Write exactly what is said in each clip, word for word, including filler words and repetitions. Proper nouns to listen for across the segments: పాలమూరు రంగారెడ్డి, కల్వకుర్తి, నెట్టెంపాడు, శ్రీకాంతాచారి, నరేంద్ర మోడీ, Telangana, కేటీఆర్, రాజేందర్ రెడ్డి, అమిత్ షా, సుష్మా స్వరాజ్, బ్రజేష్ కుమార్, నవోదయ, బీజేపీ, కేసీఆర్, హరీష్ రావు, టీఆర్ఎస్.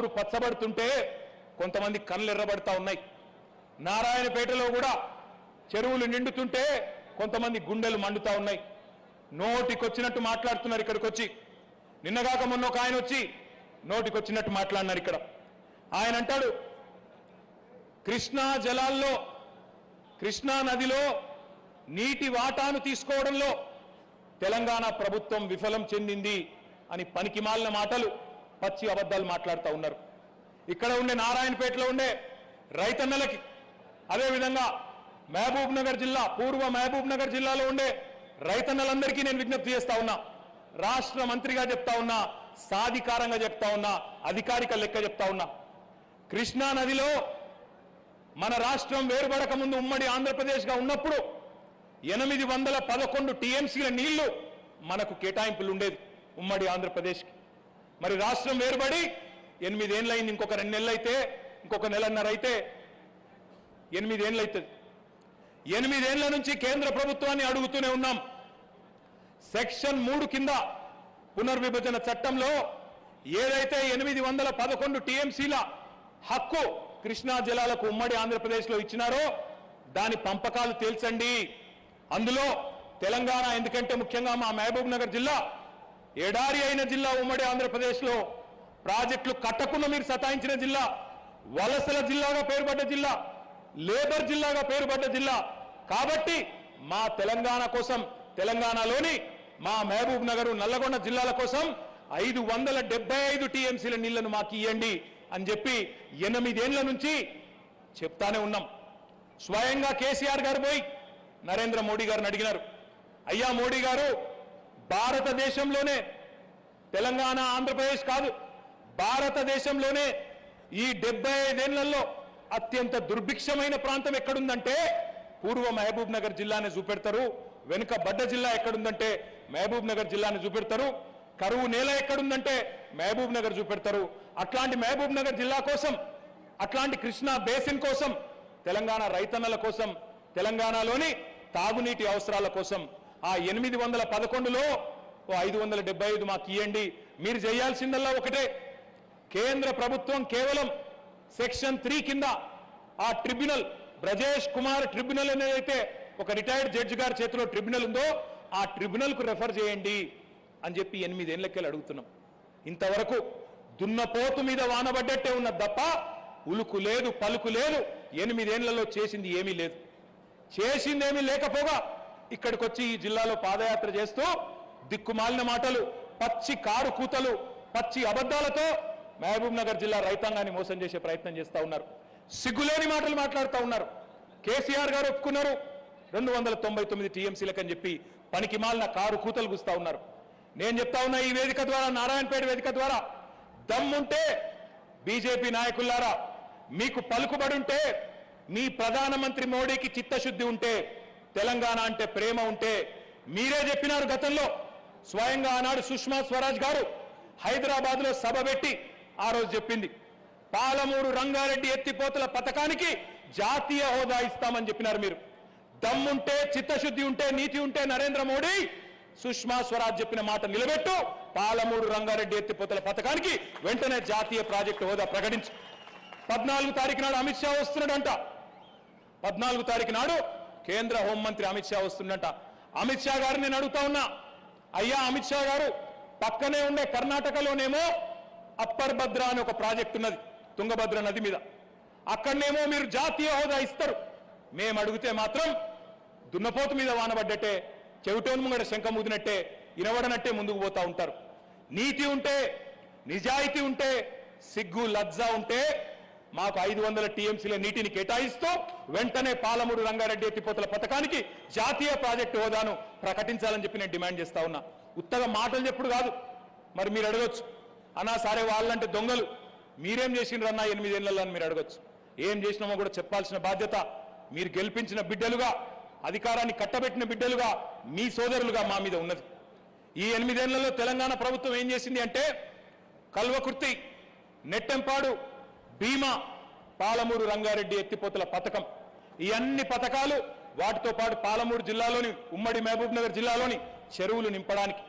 నోరు పచ్చబడుతుంటే కొంతమంది కళ్ళు ఎర్రబడతా ఉన్నాయి. నారాయణపేటలో కూడా చెరువులు నిండుతుంటే కొంతమంది గుండెలు మండుతా ఉన్నాయి. నోటికొచ్చినట్టు మాట్లాడుతున్నారు ఇక్కడికి వచ్చి. నిన్నగాక మొన్న ఒక ఆయన వచ్చి నోటికొచ్చినట్టు మాట్లాడినారు ఇక్కడ. ఆయన అంటాడు కృష్ణా జలాల్లో కృష్ణా నదిలో నీటి వాటాను తీసుకోవడంలో తెలంగాణ ప్రభుత్వం విఫలం చెందింది అని పనికిమాలిన మాటలు పచ్చి అబద్ధాలు మాట్లాడుతూ ఉన్నారు. ఇక్కడ ఉండే నారాయణపేటలో ఉండే రైతన్నలకి అదేవిధంగా మహబూబ్ నగర్ జిల్లా పూర్వ మహబూబ్ నగర్ జిల్లాలో ఉండే రైతన్నలందరికీ నేను విజ్ఞప్తి చేస్తా ఉన్నా, రాష్ట్ర మంత్రిగా చెప్తా ఉన్నా, సాధికారంగా చెప్తా ఉన్నా, అధికారిక లెక్క చెప్తా ఉన్నా. కృష్ణా నదిలో మన రాష్ట్రం వేరుపడక ముందు ఉమ్మడి ఆంధ్రప్రదేశ్గా ఉన్నప్పుడు ఎనిమిది వందల పదకొండు టీఎంసీల నీళ్లు మనకు కేటాయింపులు ఉండేది ఉమ్మడి ఆంధ్రప్రదేశ్కి. మరి రాష్ట్రం వేరుబడి ఎనిమిదేళ్ళైంది, ఇంకొక రెండు నెలలు అయితే ఇంకొక నెలన్నర అయితే ఎనిమిదేళ్ళు అవుతుంది. ఎనిమిదేళ్ల నుంచి కేంద్ర ప్రభుత్వాన్ని అడుగుతూనే ఉన్నాం. సెక్షన్ మూడు కింద పునర్విభజన చట్టంలో ఏదైతే ఎనిమిది వందల పదకొండు టీఎంసీల హక్కు కృష్ణా జలాలకు ఉమ్మడి ఆంధ్రప్రదేశ్లో ఇచ్చినారో దాని పంపకాలు తేల్చండి. అందులో తెలంగాణ, ఎందుకంటే ముఖ్యంగా మా మహబూబ్ నగర్ జిల్లా ఎడారి అయిన జిల్లా, ఉమ్మడి ఆంధ్రప్రదేశ్లో ప్రాజెక్టులు కట్టకుండా మీరు సతాయించిన జిల్లా, వలసల జిల్లాగా పేరుపడ్డ జిల్లా, లేబర్ జిల్లాగా పేరుపడ్డ జిల్లా. కాబట్టి మా తెలంగాణ కోసం, తెలంగాణలోని మా మహబూబ్ నగర్, నల్లగొండ జిల్లాల కోసం ఐదు వందల డెబ్బై ఐదు టీఎంసీల నీళ్లను మాకు ఇవ్వండి అని చెప్పి ఎనిమిదేళ్ల నుంచి చెప్తానే ఉన్నాం. స్వయంగా కేసీఆర్ గారు పోయి నరేంద్ర మోడీ గారిని అడిగినారు, అయ్యా మోడీ గారు, భారతదేశంలోనే, తెలంగాణ ఆంధ్రప్రదేశ్ కాదు, భారతదేశంలోనే ఈ డెబ్బై ఐదేళ్లలో అత్యంత దుర్భిక్షమైన ప్రాంతం ఎక్కడుందంటే పూర్వ మహబూబ్ నగర్ జిల్లానే చూపెడతారు, వెనుక బడ్డ జిల్లా ఎక్కడుందంటే మహబూబ్ నగర్ జిల్లాని చూపెడతారు, కరువు నేల ఎక్కడుందంటే మహబూబ్ నగర్ చూపెడతారు. అట్లాంటి మహబూబ్ నగర్ జిల్లా కోసం, అట్లాంటి కృష్ణా బేసిన్ కోసం, తెలంగాణ రైతన్నల కోసం, తెలంగాణలోని తాగునీటి అవసరాల కోసం ఆ ఎనిమిది వందల పదకొండులో ఓ ఐదు వందల డెబ్బై ఐదు మాకు ఇవ్వండి. మీరు చేయాల్సిందల్లా ఒకటే, కేంద్ర ప్రభుత్వం కేవలం సెక్షన్ త్రీ కింద ఆ ట్రిబ్యునల్, బ్రజేష్ కుమార్ ట్రిబ్యునల్ అనేది ఒక రిటైర్డ్ జడ్జి గారి చేతిలో ట్రిబ్యునల్ ఉందో ఆ ట్రిబ్యునల్కు రెఫర్ చేయండి అని చెప్పి ఎనిమిదేళ్ళకెళ్ళి అడుగుతున్నాం. ఇంతవరకు దున్నపోతు మీద వానబడ్డట్టే ఉన్నది తప్ప ఉలుకు లేదు, పలుకు లేదు. ఎనిమిదేళ్లలో చేసింది ఏమీ లేదు. చేసిందేమీ లేకపోగా ఇక్కడికి వచ్చి ఈ జిల్లాలో పాదయాత్ర చేస్తూ దిక్కుమాలిన మాటలు, పచ్చి కారు కూతలు, పచ్చి అబద్ధాలతో మహబూబ్ నగర్ జిల్లా రైతాంగాన్ని మోసం చేసే ప్రయత్నం చేస్తూ ఉన్నారు. సిగ్గులేని మాటలు మాట్లాడుతూ ఉన్నారు. కేసీఆర్ గారు ఒప్పుకున్నారు రెండు వందల తొంభై తొమ్మిది టీఎంసీలకు అని చెప్పి పనికిమాలిన కారు కూతలు గుస్తూ ఉన్నారు. నేను చెప్తా ఉన్నా ఈ వేదిక ద్వారా, నారాయణపేట వేదిక ద్వారా, దమ్ముంటే బీజేపీ నాయకులారా, మీకు పలుకుబడి ఉంటే, మీ ప్రధానమంత్రి మోడీకి చిత్తశుద్ధి ఉంటే, తెలంగాణ అంటే ప్రేమ ఉంటే, మీరే చెప్పినారు గతంలో, స్వయంగా ఆనాడు సుష్మా స్వరాజ్ గారు హైదరాబాద్లో సభ పెట్టి ఆ రోజు చెప్పింది, పాలమూరు రంగారెడ్డి ఎత్తిపోతల పథకానికి జాతీయ హోదా ఇస్తామని చెప్పినారు మీరు. దమ్ముంటే, చిత్తశుద్ధి ఉంటే, నీతి ఉంటే నరేంద్ర మోడీ, సుష్మా స్వరాజ్ చెప్పిన మాట నిలబెట్టు, పాలమూరు రంగారెడ్డి ఎత్తిపోతల పథకానికి వెంటనే జాతీయ ప్రాజెక్టు హోదా ప్రకటించు. పద్నాలుగు తారీఖు నాడు అమిత్ షా వస్తున్నాడంట. పద్నాలుగు తారీఖు నాడు కేంద్ర హోంమంత్రి అమిత్ షా వస్తుందంట. అమిత్ షా గారిని నేను అడుగుతా ఉన్నా, అయ్యా అమిత్ షా గారు, పక్కనే ఉండే కర్ణాటకలోనేమో అప్పర్ భద్ర అని ఒక ప్రాజెక్ట్ ఉన్నది తుంగభద్ర నది మీద, అక్కడనేమో మీరు జాతీయ హోదా ఇస్తారు, మేము అడిగితే మాత్రం దున్నపోతు మీద వానబడ్డట్టే, చెవిటోన్ ముంగడ శంఖ ముదినట్టే, ఇనబడనట్టే ముందుకు పోతా ఉంటారు. నీతి ఉంటే, నిజాయితీ ఉంటే, సిగ్గు లజ్జ ఉంటే మాకు ఐదు వందల టీఎంసీల నీటిని కేటాయిస్తూ వెంటనే పాలమూరు రంగారెడ్డి ఎత్తిపోతల పథకానికి జాతీయ ప్రాజెక్టు హోదాను ప్రకటించాలని చెప్పి నేను డిమాండ్ చేస్తా ఉన్నా. ఉత్తగా మాటలు చెప్పుడు కాదు. మరి మీరు అడగొచ్చు, అన్నా సరే వాళ్ళంటే దొంగలు, మీరేం చేసినారన్నా ఎనిమిదేళ్లలో అని మీరు అడగొచ్చు. ఏం చేసినామో కూడా చెప్పాల్సిన బాధ్యత మీరు గెలిపించిన బిడ్డలుగా, అధికారాన్ని కట్టబెట్టిన బిడ్డలుగా, మీ సోదరులుగా మా మీద ఉన్నది. ఈ ఎనిమిదేళ్లలో తెలంగాణ ప్రభుత్వం ఏం చేసింది అంటే కల్వకుర్తి, నెట్టెంపాడు, బీమా, పాలమూరు రంగారెడ్డి ఎత్తిపోతల పథకం, ఈ అన్ని పథకాలు, వాటితో పాటు పాలమూరు జిల్లాలోని, ఉమ్మడి మహబూబ్ నగర్ జిల్లాలోని చెరువులు నింపడానికి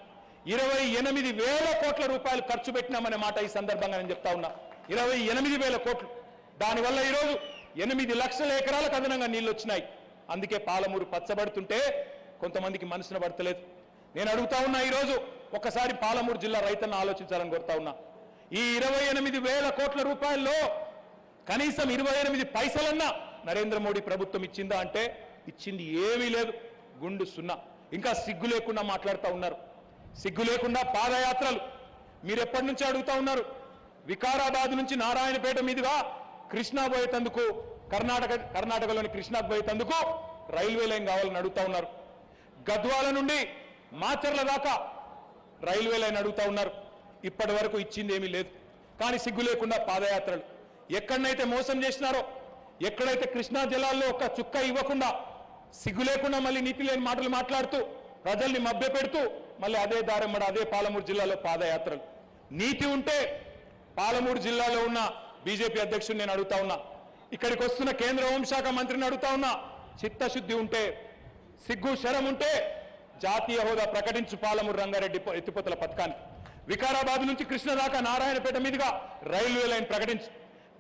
ఇరవై ఎనిమిది వేల కోట్ల రూపాయలు ఖర్చు పెట్టినామనే మాట ఈ సందర్భంగా నేను చెప్తా ఉన్నా. ఇరవై ఎనిమిది వేల కోట్లు దానివల్ల ఈ రోజు ఎనిమిది లక్షల ఎకరాలకు అదనంగా నీళ్లు వచ్చాయి అందుకే పాలమూరు పచ్చబడుతుంటే కొంతమందికి మనసున పడతలేదు నేను అడుగుతా ఉన్నా ఈ రోజు ఒకసారి పాలమూరు జిల్లా రైతన్న ఆలోచించాలని కోరుతా ఉన్నా ఈ ఇరవై ఎనిమిది వేల కోట్ల రూపాయల్లో కనీసం ఇరవై ఎనిమిది పైసలన్నా నరేంద్ర మోడీ ప్రభుత్వం ఇచ్చిందా అంటే ఇచ్చింది ఏమీ లేదు గుండు సున్నా ఇంకా సిగ్గు లేకుండా మాట్లాడుతూ ఉన్నారు సిగ్గు లేకుండా పాదయాత్రలు మీరు ఎప్పటి నుంచి అడుగుతా ఉన్నారు వికారాబాద్ నుంచి నారాయణపేట మీదుగా కృష్ణా పోయేటందుకు కర్ణాటక కర్ణాటకలోని కృష్ణాకు పోయేటందుకు రైల్వే లైన్ కావాలని అడుగుతా ఉన్నారు గద్వాల నుండి మాచర్ల దాకా రైల్వే లైన్ అడుగుతా ఉన్నారు ఇప్పటి వరకు ఇచ్చింది ఏమీ లేదు కానీ సిగ్గు లేకుండా పాదయాత్రలు ఎక్కడైతే మోసం చేసినారో ఎక్కడైతే కృష్ణా జిల్లాలో ఒక చుక్క ఇవ్వకుండా సిగ్గు లేకుండా మళ్ళీ నీతి లేని మాటలు మాట్లాడుతూ ప్రజల్ని మభ్యపెడుతూ మళ్ళీ అదే దారెమ్మడ అదే పాలమూరు జిల్లాలో పాదయాత్రలు నీతి ఉంటే పాలమూరు జిల్లాలో ఉన్న బీజేపీ అధ్యక్షుడు నేను అడుగుతా ఉన్నా ఇక్కడికి వస్తున్న కేంద్ర హోంశాఖ మంత్రిని అడుగుతా ఉన్నా చిత్తశుద్ధి ఉంటే సిగ్గు శరం ఉంటే జాతీయ హోదా ప్రకటించు పాలమూరు రంగారెడ్డి ఎత్తిపోతల పథకానికి వికారాబాద్ నుంచి కృష్ణ దాకా నారాయణపేట మీదుగా రైల్వే లైన్ ప్రకటించు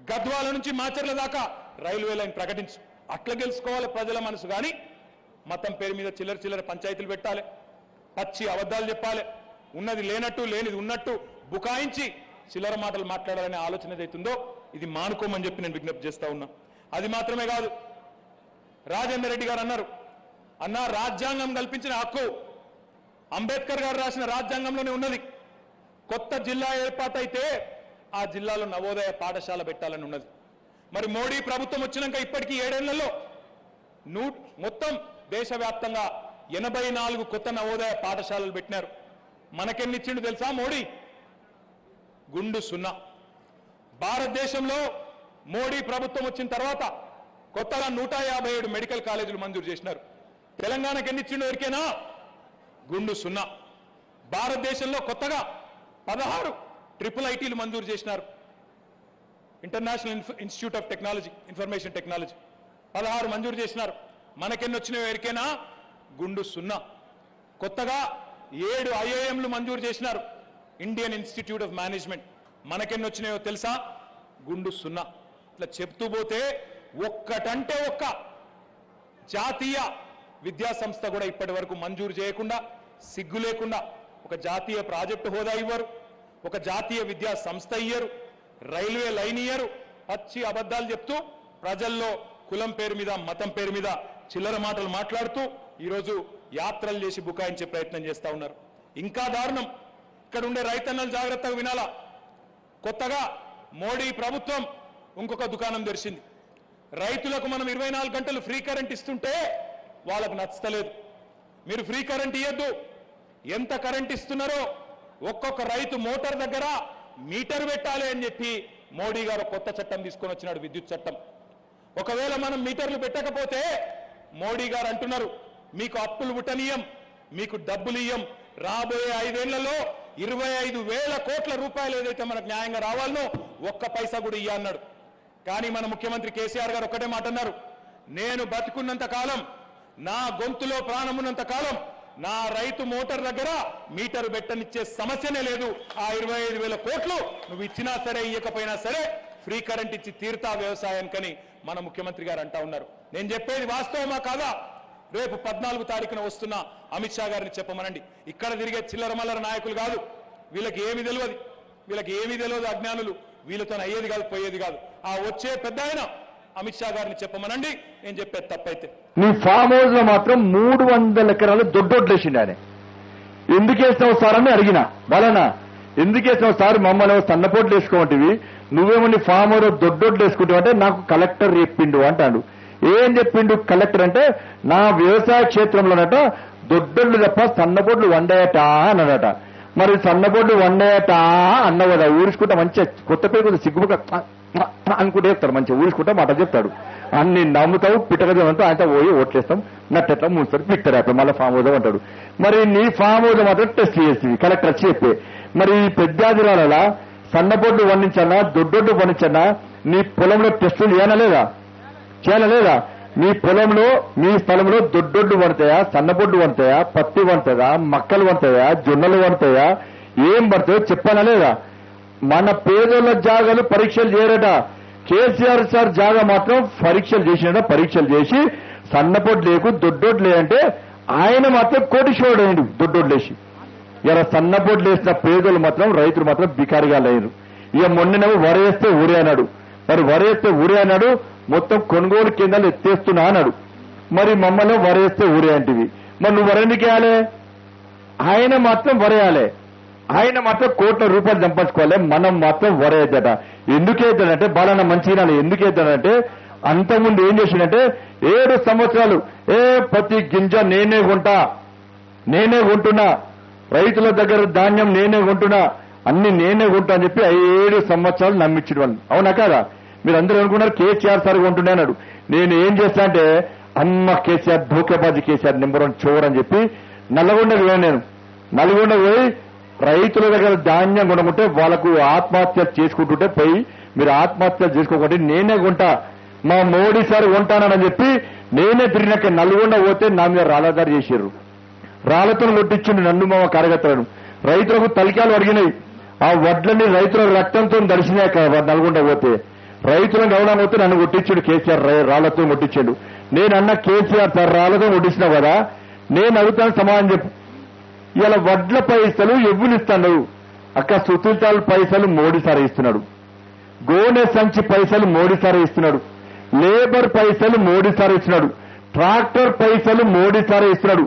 గద్వాల నుంచి మాచర్ల దాకా రైల్వే లైన్ ప్రకటించు అట్లా గెలుచుకోవాలి ప్రజల మనసు కానీ మతం పేరు మీద చిల్లర చిల్లర పంచాయతీలు పెట్టాలి పచ్చి అబద్ధాలు చెప్పాలి ఉన్నది లేనట్టు లేనిది ఉన్నట్టు బుకాయించి చిల్లర మాటలు మాట్లాడాలనే ఆలోచన ఏదైతుందో ఇది మానుకోమని చెప్పి నేను విజ్ఞప్తి చేస్తా ఉన్నా అది మాత్రమే కాదు రాజేందర్ రెడ్డి గారు అన్నారు అన్న రాజ్యాంగం కల్పించిన హక్కు అంబేద్కర్ గారు రాసిన రాజ్యాంగంలోనే ఉన్నది కొత్త జిల్లా ఏర్పాటైతే ఆ జిల్లాలో నవోదయ పాఠశాల పెట్టాలని ఉన్నది మరి మోడీ ప్రభుత్వం వచ్చినాక ఇప్పటికీ ఏడేళ్లలో నూ మొత్తం దేశవ్యాప్తంగా ఎనభై నాలుగు కొత్త నవోదయ పాఠశాలలు పెట్టినారు మనకెన్నిచ్చిండు తెలుసా మోడీ గుండు సున్నా భారతదేశంలో మోడీ ప్రభుత్వం వచ్చిన తర్వాత కొత్తగా నూట యాభై ఏడు మెడికల్ కాలేజీలు మంజూరు చేసినారు తెలంగాణకు ఎన్నిచ్చిండు ఎవరికైనా గుండు సున్నా భారతదేశంలో కొత్తగా పదహారు ట్రిపుల్ ఐటీలు మంజూరు చేసినారు international institute of technology information technology పదహారు మంజూరు చేసినారు మనకెన్ని వచ్చినవి ఎవరికైనా గుండు సున్నా కొత్తగా ఏడు ఐఏఎంలు మంజూరు చేసినారు ఇండియన్ ఇన్స్టిట్యూట్ ఆఫ్ మేనేజ్మెంట్ మనకెన్ని వచ్చినాయో తెలుసా గుండు సున్నా ఇట్లా చెప్తూ పోతే ఒక్కటంటే ఒక్క జాతీయ విద్యాసంస్థ కూడా ఇప్పటి వరకు మంజూరు చేయకుండా సిగ్గు లేకుండా ఒక జాతీయ ప్రాజెక్టు హోదా ఇవ్వరు ఒక జాతీయ విద్యా సంస్థ ఇయ్యరు రైల్వే లైన్ ఇయ్యరు పచ్చి అబద్ధాలు చెప్తూ ప్రజల్లో కులం పేరు మీద మతం పేరు మీద చిల్లర మాటలు మాట్లాడుతూ ఈరోజు యాత్రలు చేసి బుకాయించే ప్రయత్నం చేస్తూ ఉన్నారు ఇంకా దారుణం ఇక్కడ ఉండే రైతన్నలు జాగ్రత్తగా వినాలా కొత్తగా మోడీ ప్రభుత్వం ఇంకొక దుకాణం తెరిచింది రైతులకు మనం ఇరవై నాలుగు గంటలు ఫ్రీ కరెంట్ ఇస్తుంటే వాళ్ళకు నచ్చలేదు మీరు ఫ్రీ కరెంట్ ఇవ్వద్దు ఎంత కరెంట్ ఇస్తున్నారో ఒక్కొక్క రైతు మోటార్ దగ్గర మీటర్ పెట్టాలి అని చెప్పి మోడీ గారు కొత్త చట్టం తీసుకొని వచ్చినాడు విద్యుత్ చట్టం ఒకవేళ మనం మీటర్లు పెట్టకపోతే మోడీ గారు అంటున్నారు మీకు అప్పులు పుట్టనీయం మీకు డబ్బులు ఇయ్యం రాబోయే ఐదేళ్లలో ఇరవై ఐదు వేల కోట్ల రూపాయలు ఏదైతే మనకు న్యాయంగా రావాలనో ఒక్క పైసా కూడా ఇయ్య అన్నాడు కానీ మన ముఖ్యమంత్రి కేసీఆర్ గారు ఒకటే మాట అన్నారు నేను బతుకున్నంత కాలం నా గొంతులో ప్రాణం ఉన్నంత కాలం నా రైతు మోటార్ దగ్గర మీటర్ పెట్టనిచ్చే సమస్యనే లేదు ఆ ఇరవై ఐదు వేల కోట్లు నువ్వు ఇచ్చినా సరే ఇయ్యకపోయినా సరే ఫ్రీ కరెంట్ ఇచ్చి తీరుతా వ్యవసాయానికని మన ముఖ్యమంత్రి గారు అంటా ఉన్నారు నేను చెప్పేది వాస్తవమా కాదా రేపు పద్నాలుగు తారీఖున వస్తున్న అమిత్ షా గారిని చెప్పమనండి ఇక్కడ తిరిగే చిల్లర మల్లర నాయకులు కాదు వీళ్ళకి ఏమి తెలియదు వీళ్ళకి ఏమీ తెలియదు అజ్ఞానులు వీళ్ళతో అయ్యేది కాదు పోయేది కాదు ఆ వచ్చే పెద్ద ఆయన అమిత్ షా గారిని చెప్పమనండి నేను చెప్పేది తప్పైతే నీ ఫామ్ హౌస్ లో మాత్రం మూడు వందల ఎకరాలు దొడ్డొడ్లేసిండి ఆయన ఎందుకు వేసినావు సార్ అని అడిగిన బలనా ఎందుకు వేసినావు సార్ మమ్మల్ని సన్నపోట్లు వేసుకోమంటివి నువ్వేమో నీ ఫామ్ హౌస్ దొడ్డొడ్లు వేసుకుంటావు అంటే నాకు కలెక్టర్ చెప్పిండు అంటాడు ఏం చెప్పిండు కలెక్టర్ అంటే నా వ్యవసాయ క్షేత్రంలోనట దొడ్డొడ్లు తప్ప సన్నపోట్లు వండాయట అన్నాడట మరి సన్నపోట్లు వండాయట అన్నావు కదా ఊరుచుకుంటా మంచిగా కొత్త పేరు సిగ్గుబుక అనుకుంటే చెప్తాడు మంచిగా ఊరుచుకుంటా మాట చెప్తాడు అన్ని నమ్ముతావు పిట్టగజం అంతా ఆయనతో పోయి ఓట్లేస్తాం నట్టెట్లా మూస్తాడు పిట్టరు అప్పుడు మళ్ళీ ఫామ్ హౌస్ అంటాడు మరి నీ ఫామ్ హౌస్ మాత్రం టెస్ట్ చేస్తుంది కలెక్టర్ చెప్పి మరి ఈ పెద్దాదిరాల సన్నపోట్లు వండించన్నా దొడ్డొడ్డు పండించన్నా నీ పొలంలో టెస్టులు చేయనలేదా చేయనలేదా మీ పొలంలో మీ స్థలంలో దొడ్డొడ్డు వండుతాయా సన్నబొడ్డు వండుతాయా పత్తి వండుతుందా మక్కలు వండుతాయా జొన్నలు వండుతాయా ఏం పడతాయో చెప్పనలేదా మన పేదల జాగాలు పరీక్షలు చేయరట కేసీఆర్ సార్ జాగా మాత్రం పరీక్షలు చేసినట పరీక్షలు చేసి సన్నపోటు లేకు దొడ్డోడు లేదంటే ఆయన మాత్రం కోటీశ్వరుడు అయ్యిండు దొడ్డోడు లేచి ఇలా సన్నపోటు లేసిన పేదలు మాత్రం రైతులు మాత్రం బికారిగా లేరు ఇక మొన్ననేమో వరేస్తే ఊరే అన్నాడు మరి వరేస్తే ఊరే అన్నాడు మొత్తం కొనుగోలు కేంద్రాలు ఎత్తేస్తున్నా అన్నాడు మరి మమ్మల్ని వరేస్తే ఊరే అంటివి మరి నువ్వు వరెందుకేయాలి ఆయన మాత్రం వరేయాలి ఆయన మాత్రం కోట్ల రూపాయలు సంపాదించుకోవాలి మనం మాత్రం వరేద్దట ఎందుకేద్దానంటే బాలన్న మంచిరాలు ఎందుకేద్దానంటే అంతకుముందు ఏం చేసిందంటే ఏడు సంవత్సరాలు ఏ ప్రతి గింజ నేనే కొంటా నేనే కొంటున్నా రైతుల దగ్గర ధాన్యం నేనే కొంటున్నా అన్ని నేనే కొంటా అని చెప్పి ఏడు సంవత్సరాలు నమ్మించిన వాళ్ళు అవునా కదా మీరు అందరూ అనుకున్నారు కేసీఆర్ సార్ కొంటున్నా అన్నాడు నేను ఏం చేస్తా అంటే అమ్మ కేసీఆర్ ధోకేబాజీ కేసీఆర్ నెంబర్ వన్ చోర్ అని చెప్పి నల్గొండకు పోయి నేను నల్గొండకు పోయి రైతుల దగ్గర ధాన్యం కొనుక్కుంటే వాళ్ళకు ఆత్మహత్యలు చేసుకుంటుంటే పోయి మీరు ఆత్మహత్యలు చేసుకోకండి నేనే కొంటా మా మోడీ సార్ కొంటానని చెప్పి నేనే తిరిగినాక నల్గొండ పోతే నా మీద రాళ్ళదారి చేశారు రాళ్లతో కొట్టించిండు నన్ను మా కార్యకర్తలను రైతులకు తలికాలు అడిగినాయి ఆ వడ్లని రైతుల రక్తంతో దర్శినాక నల్గొండ పోతే రైతులను గౌరవం పోతే నన్ను కొట్టించాడు కేసీఆర్ రాళ్లతో కొట్టించాడు నేను అన్న కేసీఆర్ సార్ రాళ్లతో కొట్టించినావు కదా నేను అడుగుతాను సమాధానం చెప్పు ఇలా వడ్ల పైసలు ఎవ్వులిస్తాడు అక్క సుతుల్తాల్ పైసలు మోడీ సార్ ఇస్తున్నాడు గోనె సంచి పైసలు మోడీ సార్ ఇస్తున్నాడు లేబర్ పైసలు మోడీ సార్ ఇస్తున్నాడు ట్రాక్టర్ పైసలు మోడీ సార్ ఇస్తున్నాడు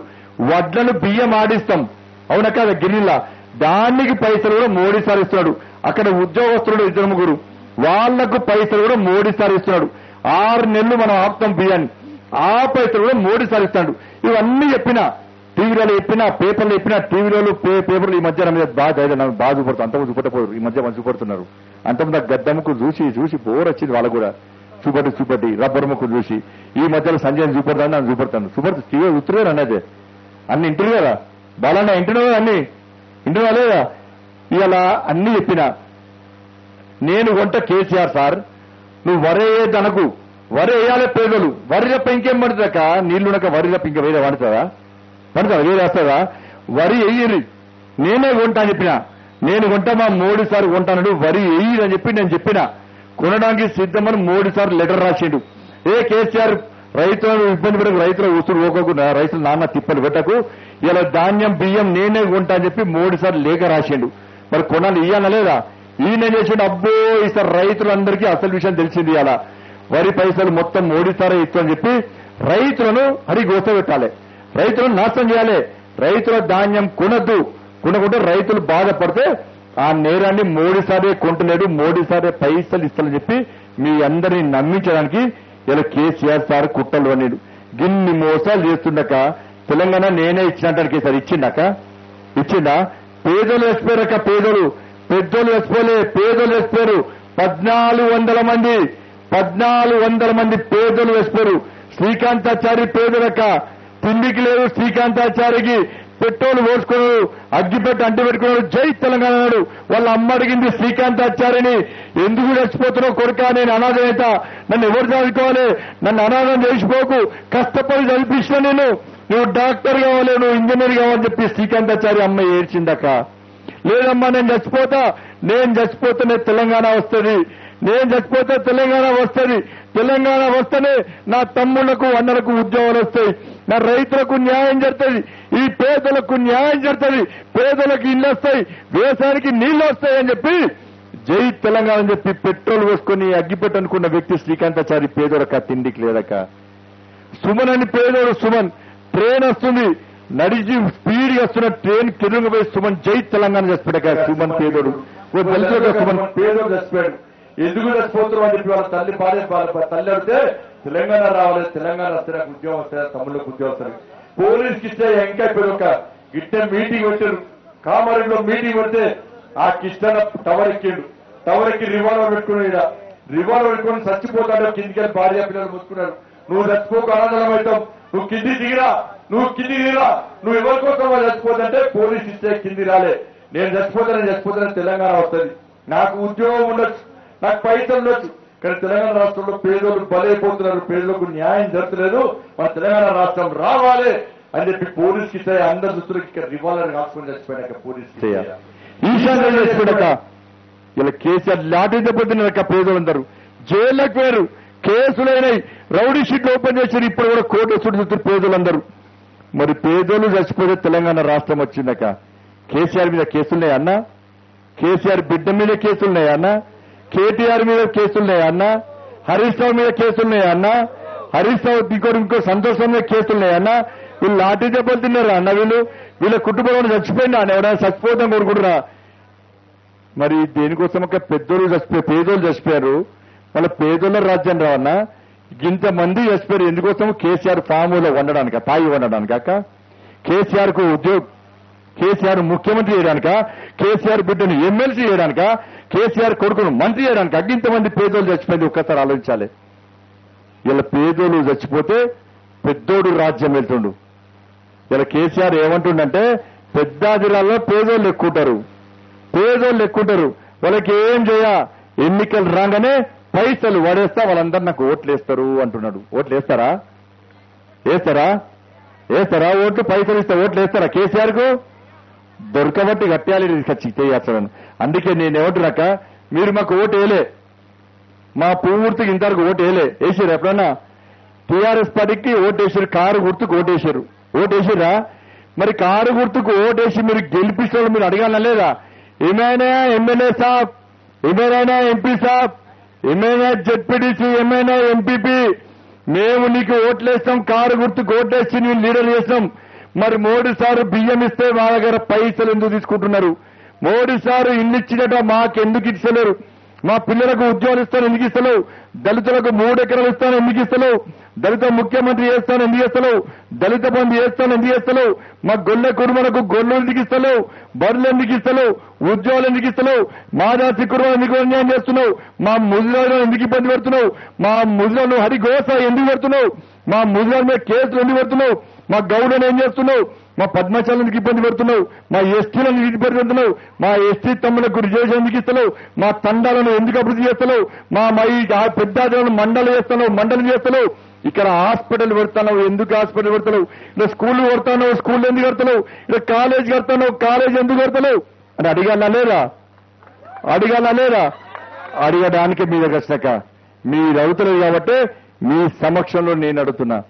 వడ్లను బియ్యం ఆడిస్తాం అవునా కదా గిరిలా దానికి పైసలు కూడా మోడీ సార్ ఇస్తున్నాడు అక్కడ ఉద్యోగస్తులు ఇద్దరు ముగ్గురు వాళ్లకు పైసలు కూడా మోడీ సార్ ఇస్తున్నాడు ఆరు నెలలు మనం ఆపుతాం బియ్యాన్ని ఆ పైసలు కూడా మోడీ సార్ ఇస్తున్నాడు ఇవన్నీ చెప్పినా టీవీలో చెప్పినా పేపర్లు చెప్పినా టీవీలో పేపర్లు ఈ మధ్య మీద బాధ బాధ చూపడుతుంది అంతకు చూపట్టపోరు ఈ మధ్య మంచి చూపడుతున్నారు అంతమంది గద్దమ్మకు చూసి చూసి బోర్ వచ్చింది వాళ్ళకు కూడా చూపటి చూపటి రబ్బర్ ముక్కు చూసి ఈ మధ్యలో సంజయ్ చూపడతాను నన్ను చూపడతాను చూపడుతు టీవీ ఉత్తరేరు అన్నదే అన్ని ఇంటిని కదా బాలన్న ఇంటినో అన్ని ఇంటినా లేదా ఇలా అన్ని చెప్పినా నేను కొంట కేసీఆర్ సార్ నువ్వు వరే తనకు వరే వేయాలి పేదలు వరి తప్ప ఇంకేం పడుతుందక్క నీళ్లునక వరి తప్ప ఇంకా వేరే పడుతుందా పడుతుందా వేరే వస్తుందా వరి వెయ్యి నేనే కొంటా అని చెప్పినా నేను కొంటా మా మోడీ సార్ కొంటానడు వరి వెయ్యి అని చెప్పి నేను చెప్పినా కొనడానికి సిద్ధమని మోడీ సార్ లెటర్ రాసిండు ఏ కేసీఆర్ రైతులను ఇబ్బంది పెట్టకు రైతుల ఉసురు పోకకు రైతులు నాన్న తిప్పలు పెట్టకు ఇలా ధాన్యం బియ్యం నేనే కొంటా అని చెప్పి మోడీ సార్ లేఖ రాసిండు మరి కొనాలి ఇయ్యాలా లేదా ఈయన చేసిండు అబ్బో ఈసారి రైతులందరికీ అసలు విషయం తెలిసింది ఇలా వరి పైసలు మొత్తం మోడీ సారే ఇస్తామని చెప్పి రైతులను హరిగోస పెట్టాలి రైతులను నాశనం చేయాలి రైతుల ధాన్యం కొనద్దు కొనకుంటే రైతులు బాధపడితే ఆ నేరాన్ని మోడీ సారే కొంటలేడు మోడీ సారే పైసలు ఇస్తానని చెప్పి మీ అందరినీ నమ్మించడానికి ఇలా కేసీఆర్ సార్ కుట్టలు అనేడు గిన్ని మోసాలు చేస్తుండక తెలంగాణ నేనే ఇచ్చినట్టానికి సార్ ఇచ్చిండాక ఇచ్చిండా పేదలు వేసిపోయారక్క పేదలు పెద్దోళ్ళు వేసిపోలే పేదోళ్ళు వేసిపోయారు పద్నాలుగు వందల మంది పద్నాలుగు వందల మంది పేదలు వేసిపోయారు శ్రీకాంతాచారి పేదలక్క తిండికి లేరు శ్రీకాంతాచారికి పెట్రోలు పోసుకున్నారు అగ్గిపెట్టు అంటి పెట్టుకున్నారు జై తెలంగాణ అన్నాడు వాళ్ళ అమ్మ అడిగింది శ్రీకాంతాచారిని ఎందుకు చచ్చిపోతున్నావు కొడుక నేను అనాథనేత నన్ను ఎవరు చదువుకోవాలి నన్ను అనాథం చేసిపోకు కష్టపడి చదివించిన నేను నువ్వు డాక్టర్ కావాలి నువ్వు ఇంజనీర్ కావాలని చెప్పి శ్రీకాంతాచారి అమ్మ ఏడ్చిందక్క లేదమ్మా నేను చచ్చిపోతా నేను చచ్చిపోతేనే తెలంగాణ వస్తుంది నేను చచ్చిపోతే తెలంగాణ వస్తుంది తెలంగాణ వస్తేనే నా తమ్ముళ్లకు అన్నలకు ఉద్యోగాలు వస్తాయి నా రైతులకు న్యాయం జరుగుతుంది ఈ పేదలకు న్యాయం జరుగుతుంది పేదలకు ఇళ్ళు వస్తాయి వ్యవసాయానికి నీళ్లు వస్తాయి అని చెప్పి జై తెలంగాణ అని చెప్పి పెట్రోల్ వేసుకుని అగ్గిపెట్టనుకున్న వ్యక్తి శ్రీకాంతాచారి పేదోడక తిండికి లేదక సుమన్ అని పేదోడు సుమన్ ట్రైన్ వస్తుంది నడిచి స్పీడ్ వస్తున్న ట్రైన్ కిరుంగిపోయి సుమన్ జై తెలంగాణ చచ్చిపోయాక సుమన్ పేదోడు సుమన్ పేదోడు చచ్చిపోయాడు ఎందుకు చచ్చిపోతున్నాం అని చెప్పి వాళ్ళ తల్లి పాడే వాళ్ళ తల్లి అడితే తెలంగాణ రావాలి తెలంగాణ వస్తే నాకు ఉద్యోగం వస్తాయి తమ్ముళ్ళకు ఉద్యోగం వస్తాయి పోలీసుకి ఇచ్చే ఎంకా పేరొక ఇట్టే మీటింగ్ వచ్చారు కామారెడ్డిలో మీటింగ్ పడితే ఆ కిష్టన టవర్ ఎక్కిండు టవర్ ఎక్కి రివాల్వర్ పెట్టుకుని రివాల్వర్ పెట్టుకుని చచ్చిపోతాడు కిందికి భార్య పిల్లలు ముసుకున్నాడు నువ్వు చచ్చిపోక అనాథలం అవుతాం నువ్వు కింది దిగిరా నువ్వు కింది దిగిరా నువ్వు ఎవరి కోసం చచ్చిపోతుంటే పోలీసు ఇస్తే కింది రాలే నేను చచ్చిపోతాను చచ్చిపోతాను తెలంగాణ వస్తుంది నాకు ఉద్యోగం ఉండొచ్చు నాకు పైసలు ఉండొచ్చు కానీ తెలంగాణ రాష్ట్రంలో పేదోళ్ళు బలైపోతున్నారు పేదలకు న్యాయం జరగలేదు మన తెలంగాణ రాష్ట్రం రావాలి అని చెప్పి పోలీసుకి అందరి దృష్టికి రివాల్వర్ కాసుకొని చచ్చిపోయాక పోలీసు ఈశాన్య చచ్చిపోయాక ఇలా కేసీఆర్ లాటరీ దెబ్బతిన్నారక్క పేదోళ్ళందరూ జైల్లోకి పోయారు. కేసులైనాయి, రౌడీ షీట్లు ఓపెన్ చేశారు. ఇప్పుడు కూడా కోర్టు చుట్టూ పేదోళ్ళందరూ మరి పేదోళ్ళు చచ్చిపోతే తెలంగాణ రాష్ట్రం వచ్చిందక్క. కేసీఆర్ మీద కేసులున్నాయా అన్న? కేసీఆర్ బిడ్డ మీద కేసులున్నాయా అన్న? కేటీఆర్ మీద కేసులున్నాయా అన్న? హరీష్ రావు మీద కేసులున్నాయా అన్న? హరీష్ రావు ఇంకోరు ఇంకో సంతోషం మీద కేసులున్నాయా అన్న? వీళ్ళు లాటరీ దెబ్బలు తిన్నారా అన్న? వీళ్ళు వీళ్ళ కుటుంబంలో చచ్చిపోయినా అని ఎవరైనా చచ్చిపోతాం కోరుకుంటున్నా? మరి దేనికోసం ఒక పెద్దోళ్ళు చచ్చిపోయారు, పేదోళ్ళు చచ్చిపోయారు. వాళ్ళ పేదోళ్ళ రాజ్యం రావన్నా ఇంతమంది చచ్చిపోయారు ఎందుకోసం? కేసీఆర్ ఫామ్లో వండడానిక, తాగి వండడానికాక, కేసీఆర్ కు ఉద్యోగం, కేసీఆర్ ముఖ్యమంత్రి చేయడానిక, కేసీఆర్ బిడ్డను ఎమ్మెల్సీ చేయడానిక, కేసీఆర్ కొడుకును మంత్రి చేయడానిక ఇంతమంది పేదోళ్ళు చచ్చిపోయింది. ఒక్కసారి ఆలోచించాలి. ఇలా పేదోళ్ళు చచ్చిపోతే పెద్దోడు రాజ్యం వెళ్తుండు. ఇలా కేసీఆర్ ఏమంటుండంటే పెద్ద జిల్లాల్లో పేదోళ్ళు ఎక్కుంటారు, పేదోళ్ళు ఎక్కుంటారు, వాళ్ళకి ఏం చేయ, ఎన్నికలు రాగానే పైసలు వాడేస్తా, వాళ్ళందరూ నాకు ఓట్లు వేస్తారు అంటున్నాడు. ఓట్లు వేస్తారా? వేస్తారా? వేస్తారా? ఓట్లు పైసలు ఇస్తా ఓట్లు వేస్తారా? కేసీఆర్ కు దొరకబట్టి కట్టాలి తీసుకొచ్చి చేయాల్సిన. అందుకే నేను ఏమంటున్నాక మీరు మాకు ఓటు వేయలే, మా పూర్తికి ఇంతవరకు ఓటు వేయలే. వేసారు ఎప్పుడన్నా? టీఆర్ఎస్ పార్టీకి ఓటు వేసారు, కారు గుర్తుకు ఓటు వేసారు. ఓటు వేసిరా? మరి కారు గుర్తుకు ఓటు వేసి మీరు గెలిపించిన మీరు అడగాలనా లేదా? ఏమైనా ఎమ్మెల్యే సాబ్, ఏమైనా ఎంపీ సాబ్, ఏమైనా జెడ్పీటీసీ, ఏమైనా ఎంపీపీ, మేము నీకు ఓట్లేస్తాం, కారు గుర్తుకు ఓట్లేసి నేను లీడర్లు చేస్తాం. మరి మోడీ సార్ బియ్యం ఇస్తే మా దగ్గర పైసలు ఎందుకు తీసుకుంటున్నారు? మోడీ సార్ ఇల్లు ఇచ్చినట్టు మాకు ఎందుకు ఇచ్చలేరు? మా పిల్లలకు ఉద్యోగాలు ఇస్తాను ఎందుకు ఇస్తలేవు? దళితులకు మూడు ఎకరాలు ఇస్తాను ఎందుకు ఇస్తలేవు? దళిత ముఖ్యమంత్రి చేస్తాను ఎందుకు చేస్తలేవు? దళిత బంధు చేస్తాను ఎందుకు చేస్తలేవు? మా గొల్ల కుటుంబాలకు గొల్లు ఎందుకు ఇస్తలేవు? బర్రెలు ఎందుకు ఇస్తలేవు? ఉద్యోగాలు ఎందుకు ఇస్తలేవు? మా జాతి కుటుంబం ఎందుకు అన్యాయం చేస్తున్నావు? మా ముజులాలను ఎందుకు ఇబ్బంది పెడుతున్నావు? మా ముజులను హరిగోస ఎందుకు పెడుతున్నావు? మా ముజులాల మీద కేసులు ఎందుకు పెడుతున్నావు? మా గౌడను ఏం చేస్తున్నావు? మా పద్మశాలకు ఇబ్బంది పెడుతున్నావు, మా ఎస్టీలను ఇబ్బంది పెడుతున్నావు, మా ఎస్టీ తమ్ములకు రిజర్వేషన్ ఎందుకు ఇస్తలేవు? మా తండాలను ఎందుకు అభివృద్ధి చేస్తలేవు? మా మై పెద్దాలను మండలు చేస్తున్నావు, మండలి చేస్తలేవు. ఇక్కడ హాస్పిటల్ పెడతావు ఎందుకు హాస్పిటల్ పెడతావు? ఇలా స్కూల్ పెడతావు, స్కూల్ ఎందుకు కడతావు? ఇలా కాలేజ్ కడతావు, కాలేజ్ ఎందుకు కడతావు అని అడిగాలా లేదా? అడిగాలా లేదా? అడగడానికి మీ దగ్గర వచ్చినాక మీరు అవుతలేదు కాబట్టి మీ సమక్షంలో నేను అడుగుతున్నా.